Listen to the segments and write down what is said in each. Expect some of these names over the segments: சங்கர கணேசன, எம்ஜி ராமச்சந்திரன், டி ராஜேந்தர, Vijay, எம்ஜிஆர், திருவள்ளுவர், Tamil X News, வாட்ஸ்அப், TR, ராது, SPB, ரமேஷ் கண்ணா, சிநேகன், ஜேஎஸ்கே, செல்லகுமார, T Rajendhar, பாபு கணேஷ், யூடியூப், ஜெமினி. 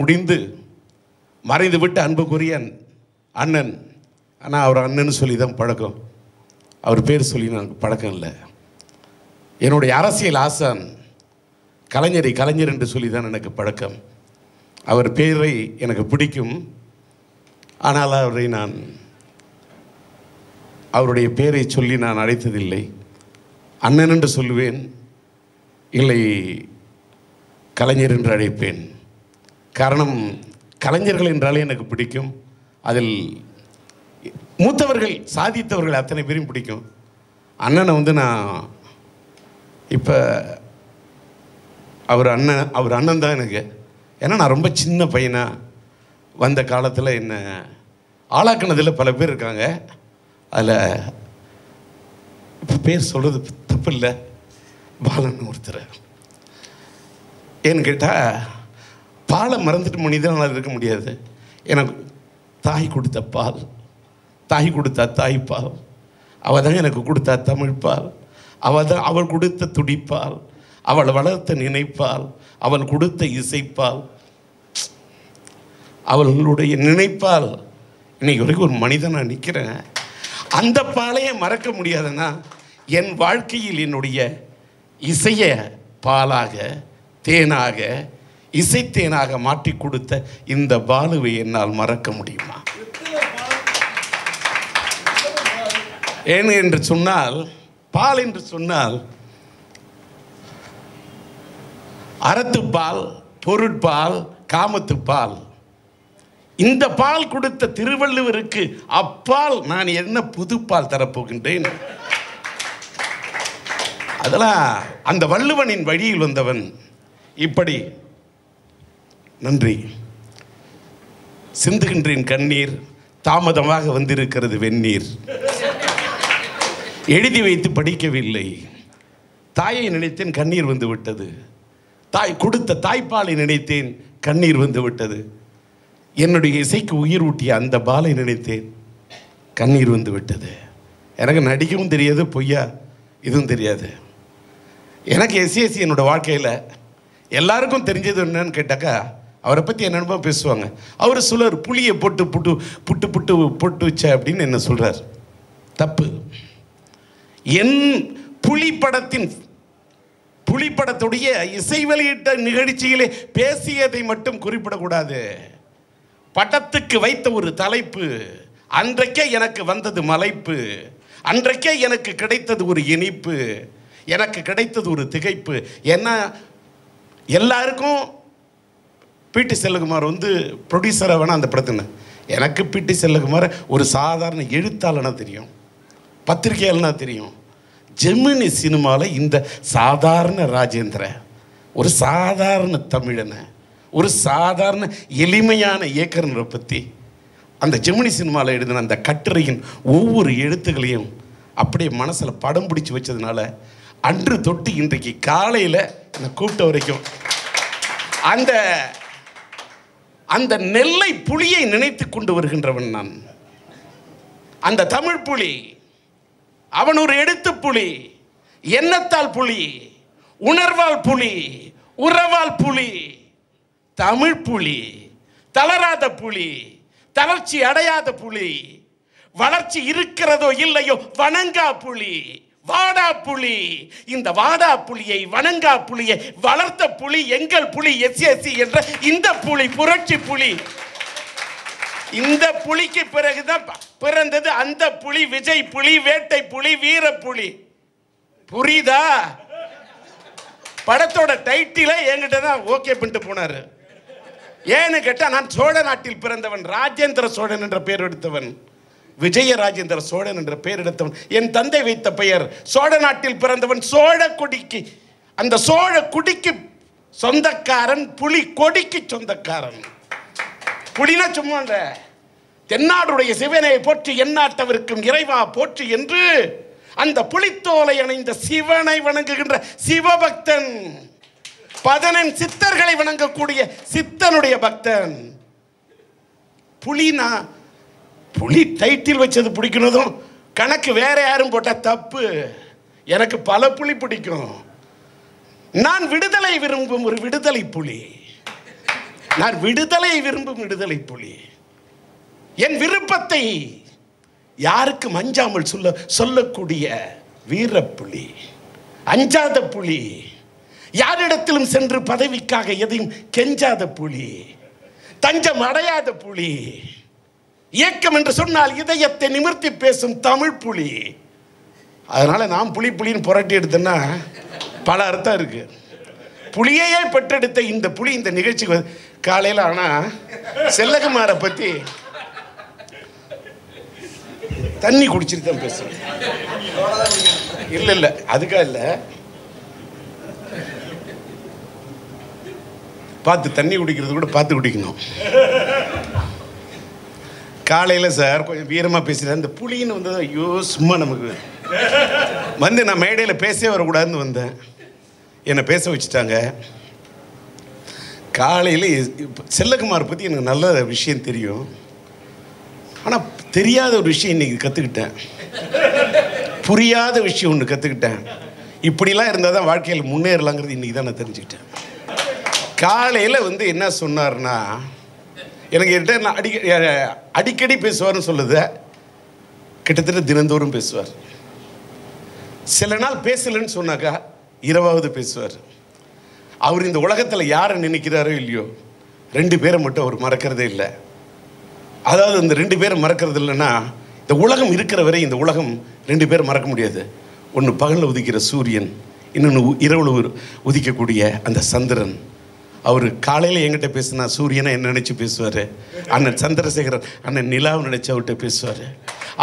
முடிந்து மறைந்து விட்டு அன்புக்குரிய அண்ணன், ஆனால் அவர் அண்ணன்னு சொல்லி தான் பழக்கம், அவர் பேர் சொல்லி நான் பழக்கம் இல்லை. என்னுடைய அரசியல் ஆசான் கலைஞர் என்று சொல்லி தான் எனக்கு பழக்கம். அவர் பேரை எனக்கு பிடிக்கும், ஆனால் அவரை நான் அவருடைய பேரை சொல்லி நான் அழைத்ததில்லை. அண்ணன் என்று சொல்லுவேன், இல்லை கலைஞர் என்று அழைப்பேன். காரணம், கலைஞர்கள் என்றாலே எனக்கு பிடிக்கும். அதில் மூத்தவர்கள் சாதித்தவர்கள் அத்தனை பேரும் பிடிக்கும். அண்ணனை நான் இப்போ அவர் அண்ணன் தான் எனக்கு. ஏன்னா நான் ரொம்ப சின்ன பையனாக வந்த காலத்தில் என்னை ஆளாக்கினதில் பல பேர் இருக்காங்க. அதில் இப்போ பேர் சொல்கிறது தப்பு இல்லை, பாலன் ஒருத்தர். ஏன்னு கேட்டால் பாலை மறந்துட்டு மனிதனால் இருக்க முடியாது. எனக்கு தாய் கொடுத்த பால், தாய் கொடுத்தா தாய்ப்பால், அவள் தான் எனக்கு கொடுத்தா தமிழ்ப்பால், அவள் தான் அவள் கொடுத்த துடிப்பால், அவள் வளர்த்த நினைப்பால், அவள் கொடுத்த இசைப்பால், அவளுடைய நினைப்பால் இன்னைக்கு வரைக்கும் ஒரு மனிதனாக நிற்கிறேன். அந்த பாலையை மறக்க முடியாதுன்னா என் வாழ்க்கையில் என்னுடைய இசையை பாலாக தேனாக இசைத்தேனாக மாற்றி கொடுத்த இந்த பாலுவை என்னால் மறக்க முடியுமா? ஏன் என்று சொன்னால், பால் என்று சொன்னால் அறத்துப்பால், பொருட்பால், காமத்துப்பால். இந்த பால் கொடுத்த திருவள்ளுவருக்கு அப்பால் நான் என்ன புதுப்பால் தரப்போகின்றேன்? அதெல்லாம் அந்த வள்ளுவனின் வழியில் வந்தவன். இப்படி நன்றி. சிந்துகின்றேன் கண்ணீர், தாமதமாக வந்திருக்கிறது வெந்நீர். எழுதி வைத்து படிக்கவில்லை, தாயை நினைத்தேன், கண்ணீர் வந்து விட்டது. தாய் கொடுத்த தாய்ப்பாலை நினைத்தேன், கண்ணீர் வந்து விட்டது. என்னுடைய இசைக்கு உயிர் ஊட்டிய அந்த பாலை நினைத்தேன், கண்ணீர் வந்து விட்டது. எனக்கு நடிக்கவும் தெரியாது, பொய்யா இதுவும் தெரியாது. எனக்கு எஸ்எஸ்சி என்னோடய வாழ்க்கையில் எல்லாருக்கும் தெரிஞ்சது என்னன்னு கேட்டாக்கா, அவரை பற்றி என்னென்னமோ பேசுவாங்க. அவர் சொல்கிறார், புளியை போட்டு புட்டு புட்டு புட்டு போட்டு வச்ச அப்படின்னு என்ன சொல்கிறார். தப்பு. என் புலிப்படத்துடைய இசை வெளியிட்ட நிகழ்ச்சியிலே பேசியதை மட்டும் குறிப்பிடக்கூடாது. படத்துக்கு வைத்த ஒரு தலைப்பு, அன்றைக்கே எனக்கு வந்தது மலைப்பு, அன்றைக்கே எனக்கு கிடைத்தது ஒரு இனிப்பு, எனக்கு கிடைத்தது ஒரு திகைப்பு. ஏன்னா எல்லாருக்கும் பிடி செல்குமார் ப்ரொடியூசராக வேணால் அந்த படத்துன்னு, எனக்கு பிடி செல்குமார் ஒரு சாதாரண எழுத்தாளனா தெரியும், பத்திரிகையாளனா தெரியும். ஜெமினி சினிமாவில் இந்த சாதாரண ராஜேந்திர, ஒரு சாதாரண தமிழனை, ஒரு சாதாரண எளிமையான இயக்கரனரை பற்றி அந்த ஜெமினி சினிமாவில் எழுதின அந்த கட்டுரையின் ஒவ்வொரு எழுத்துக்களையும் அப்படியே மனசில் படம் பிடிச்சி வச்சதுனால அன்று தொட்டு இன்றைக்கு காலையில் நான் கூப்பிட்ட வரைக்கும் அந்த அந்த நெல்லை புலியை நினைத்து கொண்டு வருகின்றவன் நான். அந்த தமிழ் புலி, அவன் ஒரு எழுத்து புலி, எண்ணத்தால் புலி, உணர்வால் புலி, உறவால் புலி, தமிழ் புலி, தளராத புலி, தளர்ச்சி அடையாத புலி, வளர்ச்சி இருக்கிறதோ இல்லையோ வணங்கா புலி, வாடா புலி. இந்த வாடா புலியை, வணங்கா புலியை வளர்த்த புலி எங்கள் புலி எஸ்எஸ்சி என்ற இந்த புலி, புரட்சி புலி. இந்த புலிக்கு பிறகுதான் பிறந்தது அந்த புலி, விஜய் புலி, வேட்டை புலி, வீர புலி. புரியுதா? படத்தோட டைட்டிலே என்கிட்ட தான் ஓகே பண்ணிட்டு போனாரு. ஏன்னு கேட்டால், நான் சோழ நாட்டில் பிறந்தவன், ராஜேந்திர சோழன் என்ற பெயர் எடுத்தவன், விஜய ராஜேந்திர சோழன் என்ற பெயர் எடுத்தவன். என் தந்தை வைத்த பெயர். சோழ நாட்டில் பிறந்தவன், சோழ கொடிக்கு, அந்த சோழ குடிக்கு சொந்தக்காரன், புலி கொடிக்கு சொந்தக்காரன். புலினா சும்மா இல்ல, தென்னாடுடைய சிவனை போற்றி எந்நாட்டவர்க்கும் இறைவா போற்றி என்று அந்த புலித்தோலை அணிந்த சிவனை வணங்குகின்ற சிவபக்தன், பதனன் சித்தர்களை வணங்கக்கூடிய சித்தனுடைய பக்தன். புலினா புலி டைட்டில் வச்சது பிடிக்கணும், கணக்கு வேற யாரும் போட்டால் தப்பு. எனக்கு பல புலி பிடிக்கும். நான் விடுதலை விரும்பும் ஒரு விடுதலை புலி, நான் விடுதலை விரும்பும் விடுதலை புலி. என் விருப்பத்தை யாருக்கு அஞ்சாமல் சொல்லக்கூடிய வீரப்புலி, அஞ்சாத புலி, யாரிடத்திலும் சென்று பதவிக்காக எதையும் கெஞ்சாத புலி, தஞ்சம் அடையாத புலி, இயக்கம் என்று சொன்னால் இதயத்தை நிமிர்த்தி பேசும் தமிழ் புலி. அதனால நாம் புலி புலின்னு புரட்டி எடுத்தேன்னா பல அர்த்தம் இருக்கு. புலியையே பெற்றெடுத்த இந்த புலி இந்த நிகழ்ச்சிக்கு காலையில். ஆனால் செல்லகுமாரை பற்றி தண்ணி குடிச்சிட்டு தான் பேசுறேன். இல்லை இல்லை அதுக்காக இல்லை, பார்த்து தண்ணி குடிக்கிறது கூட பார்த்து குடிக்கணும். காலையில் சார் கொஞ்சம் வீரமாக பேசுகிறேன். இந்த புலின்னு வந்தது ஐயோ சும்மா நமக்கு வந்து நான் மேடையில் பேசவே வரக்கூடாதுன்னு வந்தேன். என்னை பேச வச்சுட்டாங்க. காலையில் செல்லகுமார் பற்றி எனக்கு நல்ல விஷயம் தெரியும், ஆனால் தெரியாத ஒரு விஷயம் இன்றைக்கி கற்றுக்கிட்டேன். புரியாத விஷயம் ஒன்று கற்றுக்கிட்டேன். இப்படிலாம் இருந்தால் தான் வாழ்க்கையில் முன்னேறலாங்கிறது இன்றைக்கி தான் நான் தெரிஞ்சுக்கிட்டேன். காலையில் வந்து என்ன சொன்னார்னா, எனக்கு கிட்ட நான் அடிக்கடி பேசுவார்னு சொல்லுது, கிட்டத்தட்ட தினந்தோறும் பேசுவார். சில நாள் பேசலைன்னு சொன்னாக்கா இரவாவது பேசுவார். அவர் இந்த உலகத்தில் யாரை நினைக்கிறாரோ இல்லையோ, ரெண்டு பேரை மட்டும் அவர் மறக்கிறதே இல்லை. அதாவது இந்த ரெண்டு பேரை மறக்கிறது இல்லைன்னா, இந்த உலகம் இருக்கிற வரை இந்த உலகம் ரெண்டு பேர் மறக்க முடியாது. ஒன்று பகலில் உதிக்கிற சூரியன், இன்னொன்று இரவில் உதிக்கக்கூடிய அந்த சந்திரன். அவர் காலையில் என்கிட்ட பேசுனா சூரியனை என்ன நினச்சி பேசுவார், அண்ணன் சந்திரசேகரன் அண்ணன் நிலாவை நினச்சி அவர்கிட்ட பேசுவார்.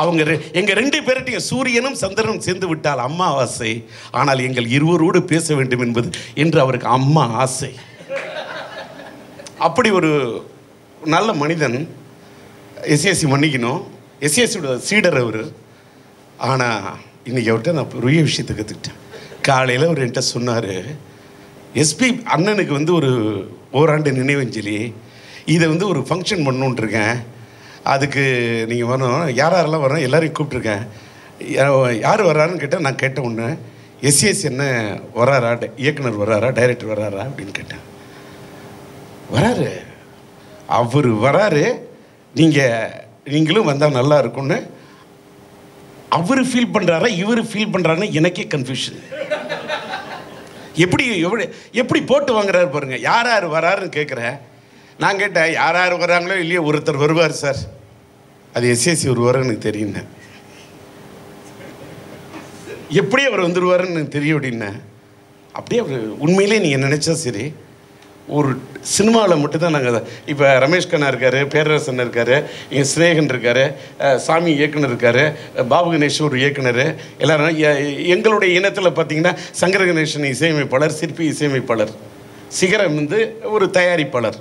அவங்க எங்கள் ரெண்டு பேர்கிட்டையும் சூரியனும் சந்திரனும் சேர்ந்து விட்டால் அம்மாவாசை, ஆனால் எங்கள் இருவரோடு பேச வேண்டும் என்பது என்று அவருக்கு அம்மா ஆசை. அப்படி ஒரு நல்ல மனிதன். எஸ்எஸ்சி மன்னிக்கணும், எஸ்எஸ்சியோட சீடர் அவர். ஆனால் இன்றைக்கி அவர்கிட்ட நான் பெரிய விஷயத்தை கற்றுக்கிட்டேன். காலையில் அவர் என்கிட்ட சொன்னார், எஸ்பி அண்ணனுக்கு வந்து ஒரு ஓராண்டு நினைவஞ்சலி, இதை வந்து ஒரு ஃபங்க்ஷன் பண்ணணுன்ட்ருக்கேன், அதுக்கு நீங்கள் வரணும், யார் யாரெல்லாம் வரணும் எல்லோரையும் கூப்பிட்ருக்கேன், யார் வர்றாருன்னு கேட்டால் நான் கேட்ட ஒன்று, எஸ்எஸ் என்ன வராரா, இயக்குனர் வராரா, டைரக்டர் வராரா அப்படின்னு கேட்டேன். வராரு, அவர் வராரு, நீங்களும் வந்தால் நல்லா இருக்கும்னு அவர் ஃபீல் பண்ணுறாரா இவர் ஃபீல் பண்ணுறாருன்னு எனக்கே கன்ஃபியூஷன். எப்படி போட்டு வாங்குறாரு பாருங்கள். யார் யார் வராருன்னு கேட்குறேன். நான் கேட்டேன், யார் யார் வராங்களோ இல்லையோ ஒருத்தர் வருவார் சார், அது எஸ்எஸ்சி வருவார் எனக்கு தெரியுண்ணே, எப்படி அவர் வந்துடுவாருன்னு எனக்கு தெரியும் அப்படின்னேன். அப்படியே அவர் உண்மையிலே நீங்கள் நினச்சா சரி, ஒரு சினிமாவில் மட்டும்தான் நாங்கள், இப்போ ரமேஷ் கண்ணா இருக்கார், பேரரசன் இருக்கார், எங்கள் ஸ்நேகன் இருக்கார், சாமி இயக்குனர் இருக்கார், பாபு கணேஷ் ஒரு இயக்குனர், எல்லோரும் எங்களுடைய இனத்தில் பார்த்திங்கன்னா சங்கர கணேசன் இசையமைப்பாளர், சிற்பி இசையமைப்பாளர், சிகரம் வந்து ஒரு தயாரிப்பாளர்.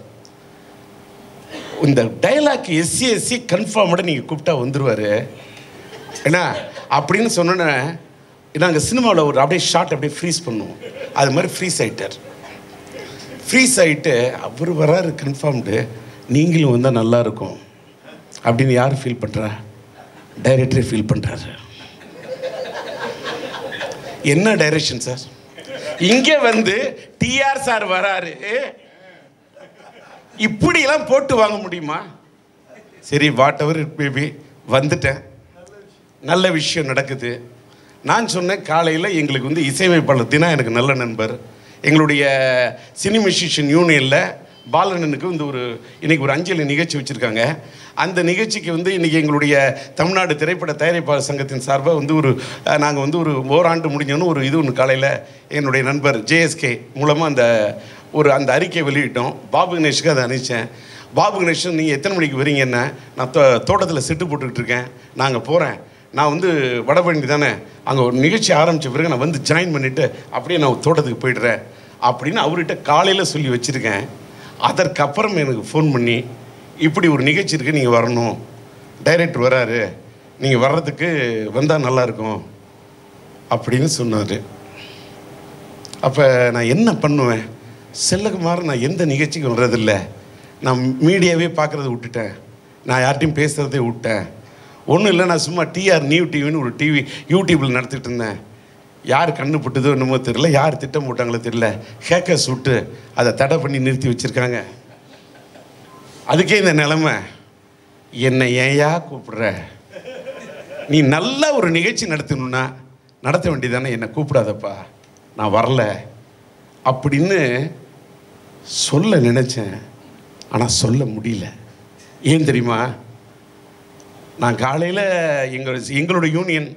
இந்த டைலாக் எஸ்சிஎஸ்சி கன்ஃபார்மோட நீங்கள் கூப்பிட்டா வந்துடுவார் என்ன அப்படின்னு சொன்னோன்னே, நாங்கள் சினிமாவில் ஒரு அப்படியே ஷார்ட் அப்படியே ஃப்ரீஸ் பண்ணுவோம், அது மாதிரி ஃப்ரீஸ் ஆகிட்டார். ஃப்ரீஸ் ஆகிட்டு அவர் வராரு கன்ஃபார்ம்டு, நீங்களும் வந்தால் நல்லாயிருக்கும் அப்படின்னு யார் ஃபீல் பண்ணுறா, டைரக்டரே ஃபீல் பண்ணுறாரு. என்ன டைரக்ஷன் சார், இங்கே வந்து டிஆர் சார் வராரு, இப்படியெல்லாம் போட்டு வாங்க முடியுமா? சரி வாட் எவர் இட் மேபி, வந்துட்டேன். நல்ல விஷயம் நடக்குது. நான் சொன்னேன் காலையில் எங்களுக்கு வந்து இசையமைப்பாளர் தினம் எனக்கு நல்ல நண்பர், எங்களுடைய சினிமியூசிஷியன் யூனியனில் பாலனனுக்கு வந்து ஒரு இன்றைக்கி ஒரு அஞ்சலி நிகழ்ச்சி வச்சுருக்காங்க. அந்த நிகழ்ச்சிக்கு வந்து இன்றைக்கி எங்களுடைய தமிழ்நாடு திரைப்பட தயாரிப்பாளர் சங்கத்தின் சார்பாக வந்து ஒரு நாங்கள் வந்து ஒரு ஓராண்டு முடிஞ்சோன்னு ஒரு இது ஒன்று காலையில் என்னுடைய நண்பர் ஜேஎஸ்கே மூலமாக அந்த அறிக்கையை வெளியிட்டோம். பாபு கணேஷுக்கு அதை அனுப்பிச்சேன். பாபு கணேஷன், நீங்கள் எத்தனை மணிக்கு வரீங்கன்னா, நான் தோட்டத்தில் செட்டு போட்டுக்கிட்டு இருக்கேன், நாங்கள் போகிறேன், நான் வந்து வடபழனி தானே, அங்கே ஒரு நிகழ்ச்சி ஆரம்பித்த பிறகு நான் வந்து ஜாயின் பண்ணிவிட்டு அப்படியே நான் தோட்டத்துக்கு போய்ட்டுறேன் அப்படின்னு அவர்கிட்ட காலையில் சொல்லி வச்சுருக்கேன். அதற்கப்புறம் எனக்கு ஃபோன் பண்ணி, இப்படி ஒரு நிகழ்ச்சி இருக்குது, நீங்கள் வரணும், டைரக்டர் வராரு, நீங்கள் வர்றதுக்கு வந்தால் நல்லாயிருக்கும் அப்படின்னு சொன்னார். அப்போ நான் என்ன பண்ணுவேன், செல்லகுமார் நான் எந்த நிகழ்ச்சிக்கு வர்றதில்லை, நான் மீடியாவே பார்க்குறத விட்டுட்டேன், நான் யார்கிட்டையும் பேசுகிறதே விட்டேன், ஒன்றும் இல்லை, நான் சும்மா டிஆர் நியூ டிவின்னு ஒரு டிவி யூடியூப்பில் நடத்திக்கிட்டு இருந்தேன். யார் கண்ணு போட்டதோ என்னமோ தெரில, யார் திட்டம் போட்டாங்களோ தெரில, ஹேக்கர்ஸ் விட்டு அதை தடை பண்ணி நிறுத்தி வச்சுருக்காங்க. அதுக்கே இந்த நிலமை என்ன ஏயா கூப்பிடுற நீ நல்ல ஒரு நிகழ்ச்சி நடத்தணும்னா நடத்த வேண்டியதானே என்ன கூப்பிடாதப்பா நான் வரல அப்படின்னு சொல்ல நினைச்சேன் ஆனால் சொல்ல முடியல ஏன் தெரியுமா நான் காலையில் எங்களோட யூனியன்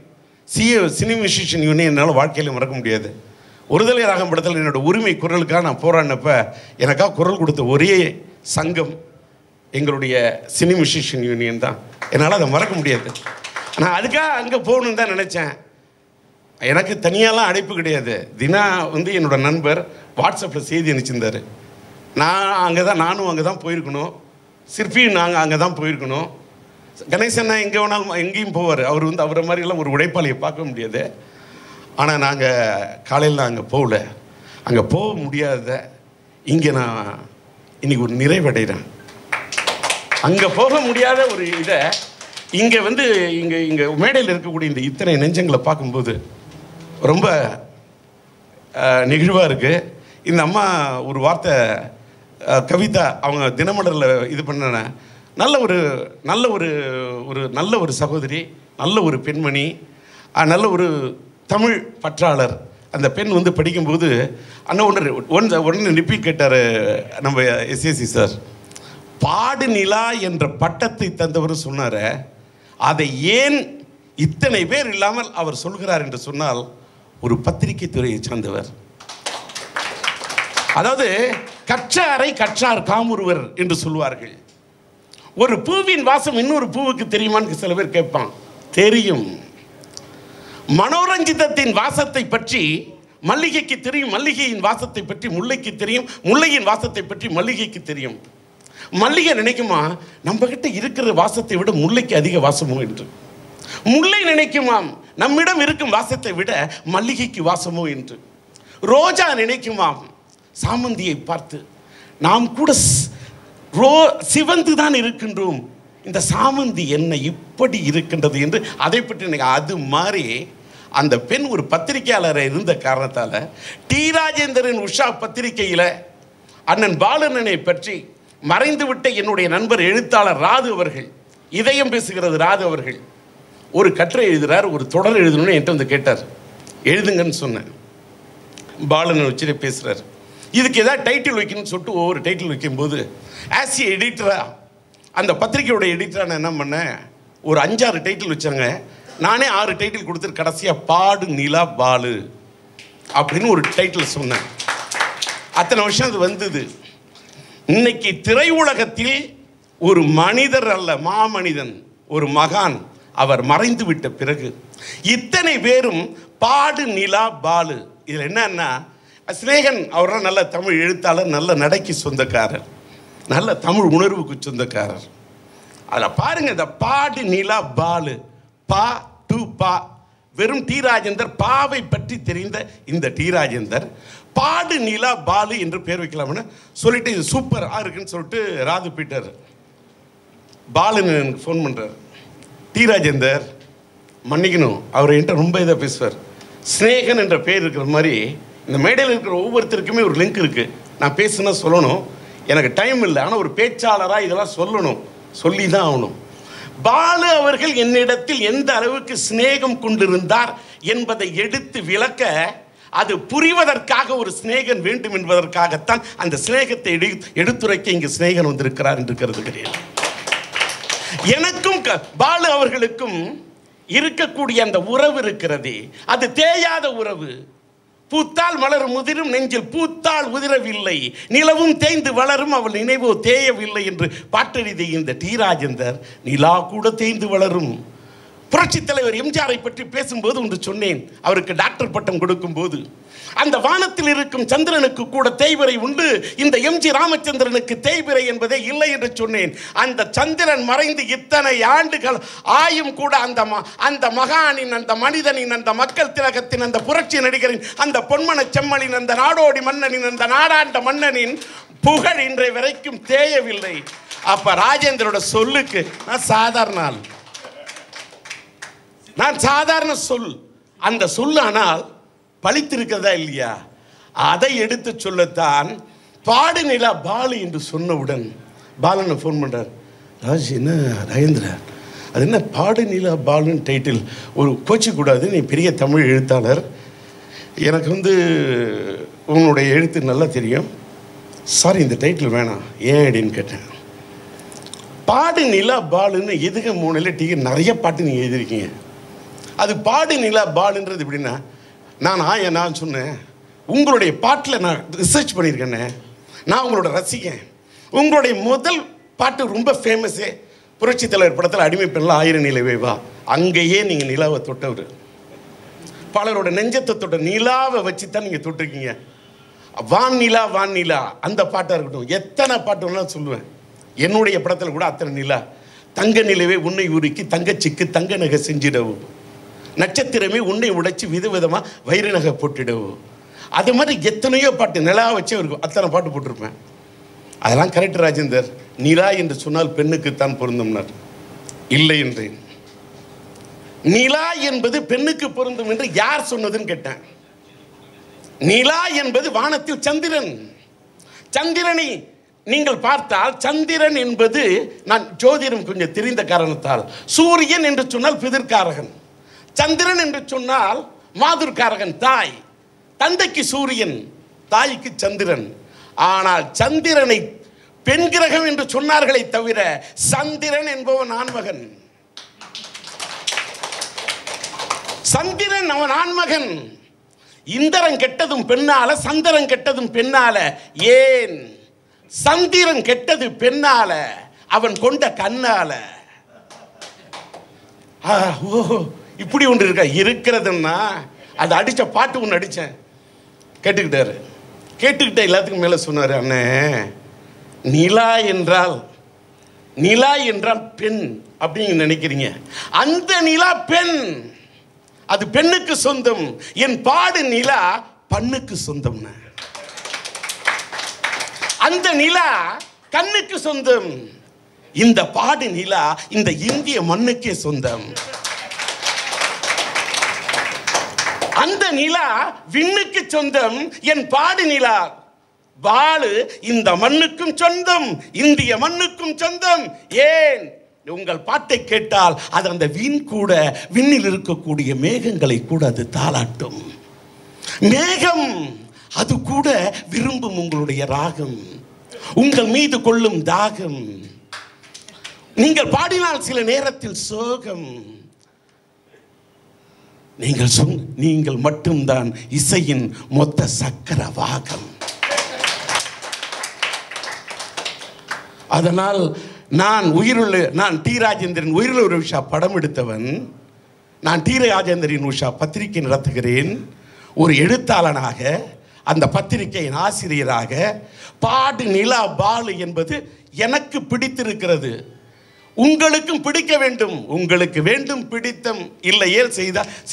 சினி மியூசிஷியன் யூனியனால் வாழ்க்கையில் மறக்க முடியாது ஒருதலை ராகம் படத்தில் என்னோட உரிமை குரலுக்காக நான் போராடினப்போ எனக்காக குரல் கொடுத்த ஒரே சங்கம் எங்களுடைய சினி மியூசிஷியன் யூனியன் தான் என்னால் அதை மறக்க முடியாது நான் அதுக்காக அங்கே போகணுன்னு தான் நினச்சேன் எனக்கு தனியாலாம் அழைப்பு கிடையாது தினா வந்து என்னோட நண்பர் வாட்ஸ்அப்பில் செய்தி அனுப்பிச்சிருந்தார் நானும் அங்கே தான் போயிருக்கணும் சிற்பியும் நாங்கள் அங்கே தான் போயிருக்கணும் கணேசன்னா எங்கே வேணாலும் எங்கேயும் போவார் அவர் வந்து அவரை மாதிரிலாம் ஒரு உழைப்பாளியை பார்க்க முடியாது ஆனால் நாங்கள் காலையில் அங்கே போகல அங்கே போக முடியாத இங்கே நான் இன்றைக்கி ஒரு நிறைவடைகிறேன் அங்கே போக முடியாத ஒரு இதை இங்கே வந்து இங்கே இங்கே மேடையில் இருக்கக்கூடிய இந்த இத்தனை நெஞ்சங்களை பார்க்கும்போது ரொம்ப நெகிழ்வாக இருக்குது இந்த அம்மா ஒரு வார்த்தை கவிதா அவங்க தினமலரில் இது பண்ண நல்ல ஒரு சகோதரி நல்ல ஒரு பெண்மணி நல்ல ஒரு தமிழ் பற்றாளர் அந்த பெண் வந்து படிக்கும்போது அண்ணன் ஒன்று ரிப்பீட் கேட்டார் நம்ம எஸ்ஏசி சார் பாடுநிலா என்ற பட்டத்தை தந்தவர் சொன்னார் அதை ஏன் இத்தனை பேர் இல்லாமல் அவர் சொல்கிறார் என்று சொன்னால் ஒரு பத்திரிகை துறையை சார்ந்தவர் அதாவது கற்றாரை கற்றார் காமுறுவர் என்று சொல்வார்கள் ஒரு பூவின் வாசம் இன்னொரு பூவுக்கு தெரியுமான்னு சில பேர் கேட்பான் தெரியும் மனோரஞ்சிதத்தின் வாசத்தை பற்றி மல்லிகைக்கு தெரியும் மல்லிகையின் வாசத்தை பற்றி முல்லைக்கு தெரியும் முல்லையின் வாசத்தை பற்றி மல்லிகைக்கு தெரியும் மல்லிகை நினைக்குமா நம்மகிட்ட இருக்கிற வாசத்தை விட முல்லைக்கு அதிக வாசமோ என்று முல்லை நினைக்குமாம் நம்மிடம் இருக்கும் வாசத்தை விட மல்லிகைக்கு வாசமோ என்று ரோஜா நினைக்குமாம் சாமந்தியை பார்த்து நாம் கூட சிவந்து தான் இருக்கின்றோம் இந்த சாமந்தி என்ன இப்படி இருக்கின்றது என்று அதை பற்றி எனக்கு அது மாதிரி அந்த பெண் ஒரு பத்திரிகையாளராக இருந்த காரணத்தால் டி ராஜேந்தரின் உஷா பத்திரிகையில் அண்ணன் பாலனனை பற்றி மறைந்துவிட்ட என்னுடைய நண்பர் எழுத்தாளர் ராது அவர்கள் இதயம் பேசுகிறது ராது அவர்கள் ஒரு கட்டுரை எழுதுகிறார் ஒரு தொடர் எழுதணும்னு என்கிட்ட வந்து கேட்டார் எழுதுங்கன்னு சொன்னேன் பாலனை வச்சுட்டு பேசுகிறார் இதுக்கு ஏதாவது டைட்டில் வைக்கணும்னு சொல்லிட்டு ஒவ்வொரு டைட்டில் வைக்கும்போது ஆஸ் ஏ எடிட்டராக அந்த பத்திரிகையோட எடிட்டராக நான் என்ன பண்ணேன் ஒரு 5-6 டைட்டில் வச்சாங்க நானே 6 டைட்டில் கொடுத்துட்டு கடைசியாக பாடு நிலா பாலு அப்படின்னு ஒரு டைட்டில் சொன்னேன் அத்தனை வருஷம் அது வந்தது இன்னைக்கு திரையுலகத்தில் ஒரு மனிதர் அல்ல மாமனிதன் ஒரு மகான் அவர் மறைந்து விட்ட பிறகு இத்தனை பேரும் பாடு நிலா பாலு இதில் என்னன்னா சிநேகன் அவரெல்லாம் நல்ல தமிழ் எழுத்தாளர் நல்ல நடைக்கு சொந்தக்காரர் நல்ல தமிழ் உணர்வுக்கு சொந்தக்காரர் அதில் பாருங்கள் இந்த பாடு நிலா பாலு பா டு பா வெறும் டி ராஜேந்தர் பாவை பற்றி தெரிந்த இந்த டி ராஜேந்தர் பாடு நிலா பாலு என்று பேர் வைக்கலாம்னு சொல்லிட்டு இது சூப்பராக இருக்குன்னு சொல்லிட்டு ராது பீட்டர் பாலுன்னு எனக்கு ஃபோன் பண்ணுறார் டி ராஜேந்தர் மன்னிக்கணும் அவர் என்கிட்ட ரொம்ப இதாக பேசுவார் ஸ்நேகன் என்ற பேர் இருக்கிற மாதிரி இந்த மேடையில் இருக்கிற ஒவ்வொருத்தருக்குமே ஒரு லிங்க் இருக்குது நான் பேசுனா சொல்லணும் எனக்கு டைம் இல்லை ஆனால் ஒரு பேச்சாளராக இதெல்லாம் சொல்லணும் சொல்லி தான் ஆகணும் பாலு அவர்கள் என்னிடத்தில் எந்த அளவுக்கு சிநேகம் கொண்டிருந்தார் என்பதை எடுத்து விளக்க அது புரிவதற்காக ஒரு சிநேகன் வேண்டும் என்பதற்காகத்தான் அந்த சிநேகத்தை எடுத்துரைக்க இங்கு சிநேகன் வந்திருக்கிறார் என்று கருதுகிறேன் எனக்கும் பாலு அவர்களுக்கும் இருக்கக்கூடிய அந்த உறவு இருக்கிறது அது தேயாத உறவு பூத்தால் மலரும் முதிரும் நெஞ்சில் பூத்தால் உதிரவில்லை நிலவும் தேய்ந்து வளரும் அவள் நினைவோ தேயவில்லை என்று பாட்டெழுதி இந்த டி ராஜேந்தர் நிலா கூட தேய்ந்து வளரும் புரட்சித் தலைவர் எம்ஜிஆரை பற்றி பேசும்போது ஒன்று சொன்னேன் அவருக்கு டாக்டர் பட்டம் கொடுக்கும்போது அந்த வானத்தில் இருக்கும் சந்திரனுக்கு கூட தேய்பிறை உண்டு இந்த எம்ஜி ராமச்சந்திரனுக்கு தேய்பிறை என்பதே இல்லை என்று சொன்னேன் அந்த சந்திரன் மறைந்து இத்தனை ஆண்டுகள் ஆயும் கூட அந்த மகானின் அந்த மனிதனின் அந்த மக்கள் திலகத்தின் அந்த புரட்சி நடிகரின் அந்த பொன்மன செம்மலின் அந்த நாடோடி மன்னனின் அந்த நாடாண்ட மன்னனின் புகழ் இன்றைய வரைக்கும் தேயவில்லை அப்ப ராஜேந்திரோட சொல்லுக்கு நான் சாதாரண ஆள் நான் சாதாரண சொல் அந்த சொல் ஆனால் பழித்திருக்கிறதா இல்லையா அதை எடுத்து சொல்லத்தான் பாடுநிலா பாலு என்று சொன்னவுடன் பாலன் ஃபோன் பண்ணுறார். ராஜ் என்ன ராஜேந்திரன் அது என்ன பாடநிலா பாலன் டைட்டில் ஒரு கோச்சிக்கூடாது, நீ பெரிய தமிழ் எழுத்தாளர், எனக்கு வந்து உன்னுடைய எழுத்து நல்லா தெரியும், சாரி இந்த டைட்டில் வேணாம். ஏன் அப்படின்னு கேட்டேன். பாடு நிலா பாலுன்னு எதுக்கு மூணில் டீ நிறைய பாட்டு நீங்கள் எழுதிருக்கீங்க, அது பாடு நிலா பாலுன்றது எப்படின்னா நான் நான் சொன்னேன் உங்களுடைய பாட்டில் நான் ரிசர்ச் பண்ணியிருக்கேனே, நான் உங்களோட ரசிகன், உங்களுடைய முதல் பாட்டு ரொம்ப ஃபேமஸே புரட்சித் தலைவர் படத்தில் அடிமை பெண்ணெலாம் ஆயிரம் நிலவேவா, அங்கேயே நீங்கள் நிலாவை தொட்டவர், பலரோட நெஞ்சத்தை தொட்ட நிலாவை வச்சு தான் நீங்கள் தொட்டிருக்கீங்க. வான் நிலா வான் நிலா அந்த பாட்டாக இருக்கட்டும், எத்தனை பாட்டுலாம் சொல்லுவேன், என்னுடைய படத்தில் கூட அத்தனை நிலா, தங்க நிலவே உன்னை உருக்கி தங்கச்சிக்கு தங்க நகை செஞ்சிடவும், நட்சத்திரமே உன்னை உடைச்சி விதவிதமாக வைர நகை போட்டுடவும், அது மாதிரி எத்தனையோ பாட்டு நிலா வச்சே இருக்கும், அத்தனை பாட்டு போட்டிருப்பேன். அதெல்லாம் கரெக்ட் ராஜேந்தர், நிலா என்று சொன்னால் பெண்ணுக்குத்தான் பொருந்தும்னார். இல்லை என்றேன். நிலா என்பது பெண்ணுக்கு பொருந்தும் என்று யார் சொன்னதுன்னு கேட்டேன். நிலா என்பது வானத்தில் சந்திரன், சந்திரனை நீங்கள் பார்த்தால் சந்திரன் என்பது நான் ஜோதிடம் கொஞ்சம் தெரிந்த காரணத்தால் சூரியன் என்று சொன்னால் பிதர்காரகன், சந்திரன் என்று சொன்னால் மாதுர்காரகன் தாய், தந்தைக்கு சூரியன் தாய்க்கு சந்திரன். ஆனால் சந்திரனை பெண் கிரகம் என்று சொன்னார்களே தவிர சந்திரன் என்பவன் ஆண்மகன், சந்திரன் அவன் ஆண்மகன், இந்திரன் கெட்டதும் பெண்ணால சந்திரன் கெட்டதும் பெண்ணால, ஏன் சந்திரன் கெட்டது பெண்ணால அவன் கொண்ட கண்ணால. ஓஹோ இப்படி ஒன்று இருக்கா இருக்கிறதுன்னா அது அடிச்ச பாட்டு ஒன்று அடித்தேன் கேட்டுக்கிட்டாரு, கேட்டுக்கிட்ட எல்லாத்துக்கும் மேலே சொன்னார் அண்ணே நிலா என்றால் பெண் அப்படின்னு நினைக்கிறீங்க, அந்த நிலா பெண், அது பெண்ணுக்கு சொந்தம், என் பாடு நிலா பண்ணுக்கு சொந்தம்னு, அந்த நிலா கண்ணுக்கு சொந்தம், இந்த பாடு நிலா இந்த இந்திய மண்ணுக்கே சொந்தம், அந்த நிலா விண்ணுக்கு சொந்தம், என் பாடு நிலா பாலு இந்த மண்ணுக்கும் சொந்தம், இந்திய மண்ணுக்கும் சொந்தம். ஏன் உங்கள் பாட்டை கேட்டால் அது அந்த வீண் கூட விண்ணில் இருக்கக்கூடிய மேகங்களை கூட அது தாளாட்டும், மேகம் அது கூட விரும்பும் உங்களுடைய ராகம், உங்கள் மீது கொள்ளும் தாகம், நீங்கள் பாடினால் சில நேரத்தில் சோகம், நீங்கள் மட்டும்தான் இசையின் மொத்த சக்கர வாகம். அதனால் நான் டி ராஜேந்திரன் உயிருள்ள உஷா படம் எடுத்தவன், நான் டி ராஜேந்திரன் உஷா பத்திரிகை நடத்துகிறேன், ஒரு எழுத்தாளனாக அந்த பத்திரிகையின் ஆசிரியராக பாடு நிலா பாலு என்பது எனக்கு பிடித்திருக்கிறது, உங்களுக்கும் பிடிக்க வேண்டும், உங்களுக்கு வேண்டும் பிடித்தம் இல்லையே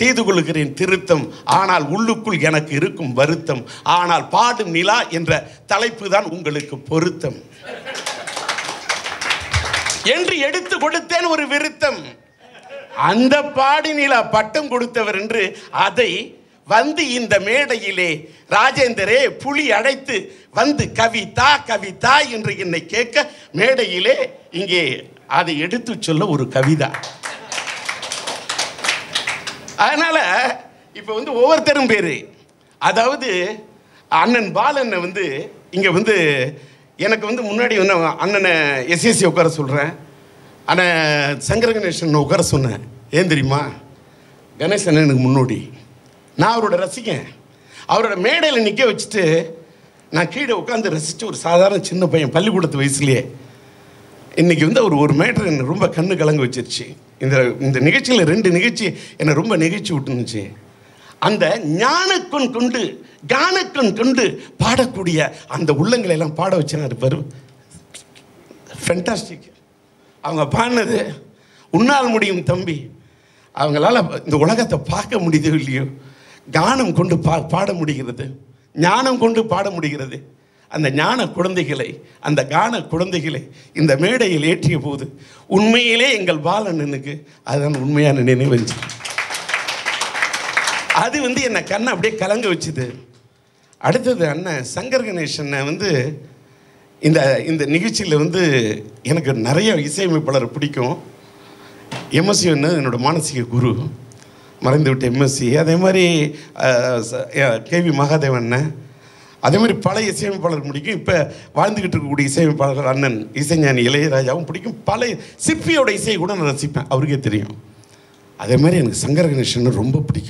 செய்து கொள்கிறேன் திருத்தம், ஆனால் உள்ளுக்குள் எனக்கு இருக்கும் வருத்தம், ஆனால் பாடும் நிலா என்ற தலைப்பு தான் உங்களுக்கு பொருத்தம் என்று எடுத்து கொடுத்தேன் ஒரு விருத்தம், அந்த பாடு நிலா பட்டம் கொடுத்தவர் என்று அதை வந்து இந்த மேடையிலே ராஜேந்தரே புலி அழைத்து வந்து கவிதா கவிதா என்று என்னை கேட்க மேடையிலே இங்கே அதை எடுத்து சொல்ல ஒரு கவிதா. அதனால இப்போ வந்து ஒவ்வொருத்தரும் பேர், அதாவது அண்ணன் பாலனை வந்து இங்கே வந்து எனக்கு வந்து முன்னாடி வந்து அண்ணனை எஸ்எஸ்சி உட்கார சொல்கிறேன், அண்ணன் சங்கரகணேசன் உட்கார சொன்னேன், ஏன் தெரியுமா கணேசன் எனக்கு முன்னோடி, நான் அவரோட ரசிக்கேன், அவரோட மேடையில் நிற்க வச்சுட்டு நான் கீழே உட்காந்து ரசித்து ஒரு சாதாரண சின்ன பையன் பள்ளிக்கூடத்து வயசுலேயே இன்றைக்கி வந்து அவர் ஒரு மேட்டர் என்னை ரொம்ப கண்ணு கலங்க வச்சிருச்சு, இந்த நிகழ்ச்சியில் ரெண்டு நிகழ்ச்சி என்னை ரொம்ப நிகழ்ச்சி விட்டுனுச்சு, அந்த ஞானக்கண் கொண்டு கானக்கண் கொண்டு பாடக்கூடிய அந்த உள்ளங்களை எல்லாம் பாட வச்சுனா இருப்பார், ஃபென்டாஸ்டிக். அவங்க பாடினது உன்னால் முடியும் தம்பி, அவங்களால் இந்த உலகத்தை பார்க்க முடியுதோ இல்லையோ கானம் கொண்டு பாட முடிகிறது, ஞானம் கொண்டு பாட முடிகிறது. அந்த ஞான குழந்தைகளை அந்த கான குழந்தைகளை இந்த மேடையில் ஏற்றிய போது உண்மையிலே எங்கள் பாலண்ணனுக்கு அதுதான் உண்மையான நினைவஞ்சு, அது வந்து என்னை கண்ணை அப்படியே கலங்க வச்சுது. அடுத்தது அண்ணன் சங்கர் கணேசனை வந்து निकल्चर नया इसमें पिड़कों एमएससी मानसिक गुरु मरेंट एमएससी अदारे के वी महादेवन अदार पल इसमें पिड़ी इतकूर इसमें अन्न इसा इलयराजा पिड़ी पल सिपियो इसकूँ ना रसीपें अदारे संगर गणेशन रोम पिड़ी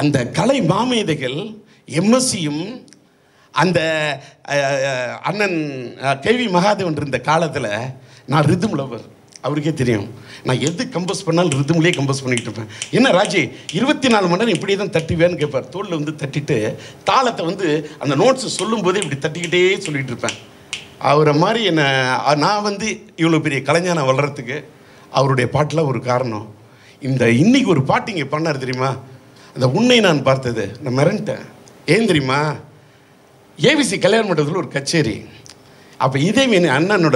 अंत कले मामेद एमएससी अंद अन्न के वी महादेवन काल ना रिदम लवर ना एद कंपस् पड़ा ऋतमे कंपस् पड़िकटें इन राजे 24 मण नेर इपड़े तटिवे केपार तोल वो तटिटे तालते वो अंत नोट्स इप्ली तटिकटेटें और मारे ना वो इवे कलेजान वलर्तुके पाटल और कारण इनकी और पाटिंग पड़ारीमा अ उन्न नान पार्तद ना मरटे ऐन तरीमा एविसी कल्याण मंडल और कचेरी अब अन्नो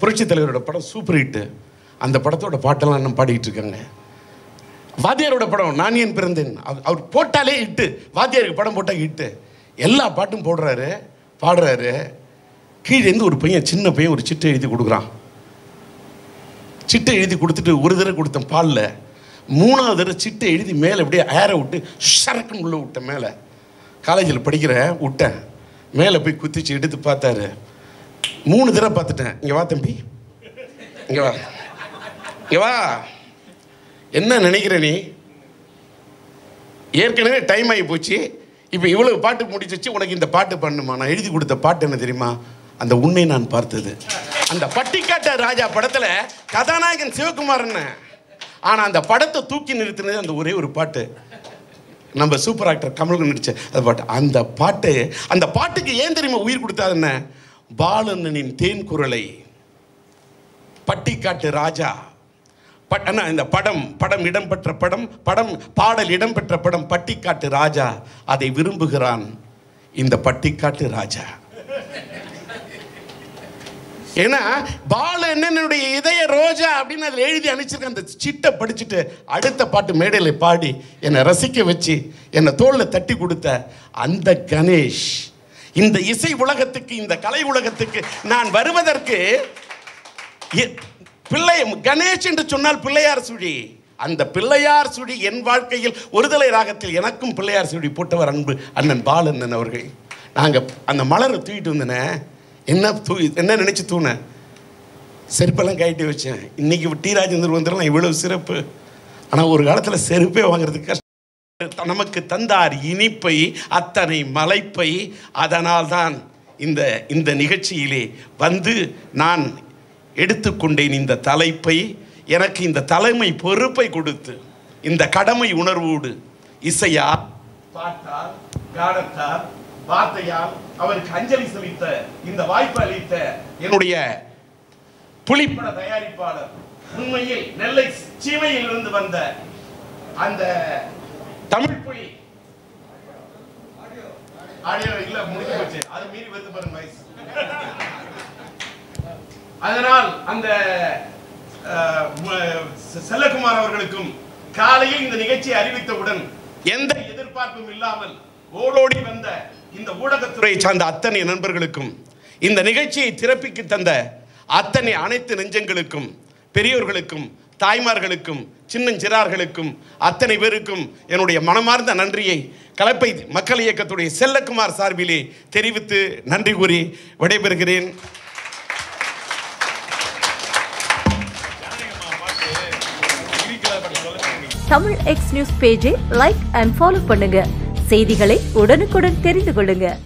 पुरक्षि पड़म सूपर हिट अंत पड़ो पाटा ना पाड़कें वादियाारो पड़म नान ऐन पेटाले हिट वादियाार पड़म पटा हिट एल पाटूम पड़े पाड़ा कीड़े और पयान चिना पयान और चिट एड़ान चिट एड़े और दर कुछ पाल मूणा दर चिट एल अब ऐर विटे शरक विट मेल कालेज पड़ी विटें मेल पे कुछ पाता मूणु दर पातटें इंवा तंबी इंवा नी ए टाइम आगि इव पाट मुड़च उन पाट पड़नुमा ना एड़क पाटेमा अंत उन्न नान पार्तद अंत पट्टिकाट राजा पड़े कथानायकन शिवकुमार आना अंत पड़ते तूकी नरे और पाट नम्बर सूपर आक्टर कमल नड़चे अंत पाटे अंत पाट्टुक्कु ऐन तरीमा उयिर कोडुत्तादुन्ना बालननिन तेन कुरलै पट्टिकाट्टु राजा அண்ணா இந்த படம் படம் இடம்பெற்ற படம் படம் பாடல் இடம்பெற்ற படம் பட்டிக்காட்டு ராஜா அதை விரும்புகிறான் இந்த பட்டிக்காட்டு ராஜா ஏனா பாலனனுடைய இதய ரோஜா அப்படின அதுல எழுதி அனுப்பிச்சிருக்க அந்த சிட்ட படிச்சிட்டு அடுத்த பாட்டு மேடையில பாடி என்ன ரசிக்க வச்சி என்ன தோள்ல தட்டி கொடுத்த அந்த கணேஷ் இந்த இசை உலகத்துக்கு இந்த கலை உலகத்துக்கு நான் வருவதற்கு பிள்ளை கணேஷ் என்று சொன்னால் பிள்ளையார் சுழி அந்த பிள்ளையார் சுழி என் வாழ்க்கையில் ஒருதலை ராகத்தில் எனக்கும் பிள்ளையார் சுழி போட்டவர் அன்பு அண்ணன் பாலண்ணன் அவர்கள் நாங்க அந்த மலரை தூக்கிட்டு வந்தனே என்ன நினைச்சு தூணே செருப்பெல்லாம் கைட்டி வச்சேன் இன்னைக்கு டி ராஜேந்தர் வந்தறலாம் இவ்வளவு சிறப்பு ஆனா ஒரு காலத்துல செருப்பே வாங்குறதுக்கு நமக்கு தந்தார் இனிப்பை அத்தனை மலைப்பை அதனால் தான் இந்த இந்த நிகழ்ச்சியிலே வந்து நான் எடுத்துக்கொண்டேன் இந்த தலைப்பை எனக்கு இந்த தலைமை பொறுப்பை கொடுத்து இந்த கடமை உணர்வோடு இசையா பாட்டால் காடத்தால் வார்த்தையால் அவருக்கு அஞ்சலி செலுத்த இந்த வாய்ப்பை அளித்த என்னுடைய புலிப்பட தயாரிப்பாளர் உண்மையில் நெல்லை சீமையில் இருந்து வந்த அந்த தமிழ் புலி ஆடியோ இல்ல முடிஞ்சு போச்சு அது மீறி வந்து பாருங்க गाइस அதனால் அந்த செல்லகுமார் அவர்களுக்கும் காலையில் இந்த நிகழ்ச்சியை அறிவித்தவுடன் எந்த எதிர்பார்ப்பும் இல்லாமல் ஓடோடி வந்த இந்த ஊடகத்துறை சார்ந்த அத்தனை நண்பர்களுக்கும் இந்த நிகழ்ச்சியை திறப்பிக்கு தந்த அத்தனை அனைத்து நெஞ்சங்களுக்கும் பெரியோர்களுக்கும் தாய்மார்களுக்கும் சின்னஞ்சிறார்களுக்கும் அத்தனை பேருக்கும் என்னுடைய மனமார்ந்த நன்றியை கலப்பை மக்கள் இயக்கத்துடைய செல்லகுமார் சார்பிலே தெரிவித்து நன்றி கூறி விடைபெறுகிறேன். தமிழ் எக்ஸ் நியூஸ் பேஜை லைக் அண்ட் ஃபாலோ பண்ணுங்க. செய்திகளை உடனுக்குடன் தெரிந்து கொள்ளுங்க.